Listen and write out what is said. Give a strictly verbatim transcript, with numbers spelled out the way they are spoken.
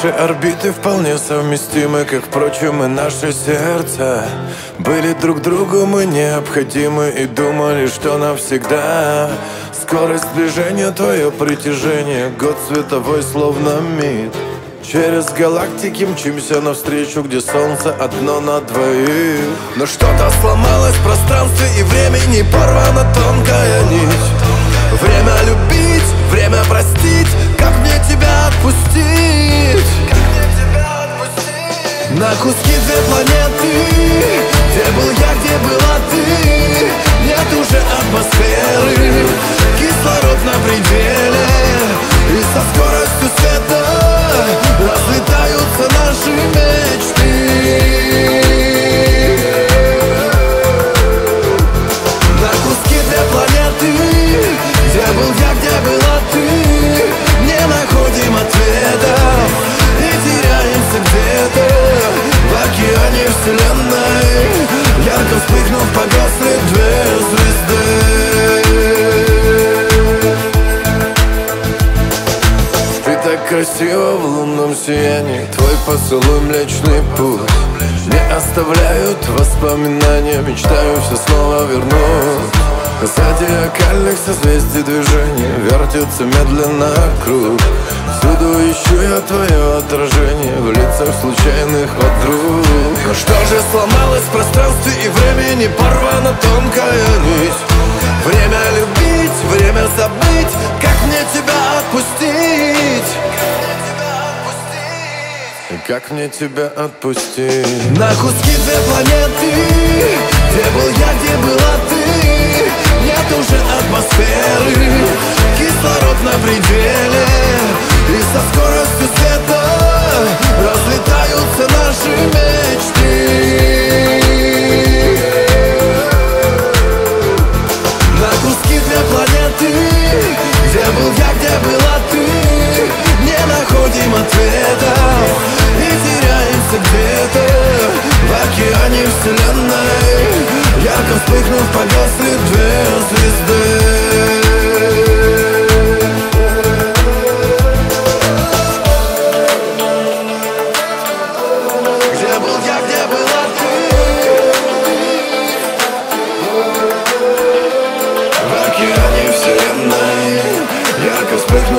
Наши орбиты вполне совместимы, как, впрочем, и наши сердца. Были друг другу мы необходимы и думали, что навсегда. Скорость движения, твое притяжение, год световой, словно мид. Через галактики мчимся навстречу, где солнце одно на двоих. Но что-то сломалось в пространстве и времени, порвана тонкая нить. Время любить, время простить, как мне тебя отпустить? Как мне тебя отпустить? На куски две планеты, где был я, где была ты. Нет уже атмосферы, кислород на пределе, и со скоростью света разлетаются наши мечты. На куски две планеты, где был я, где была ты, не находим ответа и теряемся где-то в океане вселенной. Ярко вспыхнув, погасли две звезды. Ты так красиво в лунном сиянии, твой поцелуй млечный путь. Не оставляют воспоминания, мечтаю все снова вернуть. Зодиакальных созвездий движения вертится медленно круг. Всюду ищу я твое отражение в лицах случайных подруг. Но что же сломалось в пространстве и времени, порвана тонкая нить? Время любить, время забыть, как мне тебя отпустить? Как мне тебя отпустить? На куски две планеты, где был я, где была ты. Нет уже атмосферы, кислород на пределе, и со скоростью света разлетаются наши мечты. На куски две планеты, где был я, где была ты, не находим ответа и теряемся где-то в океане вселенной. Ярко вспыхнув, погасли две звезды. Где был я, где была ты? В океане вселенной ярко вспыхнув.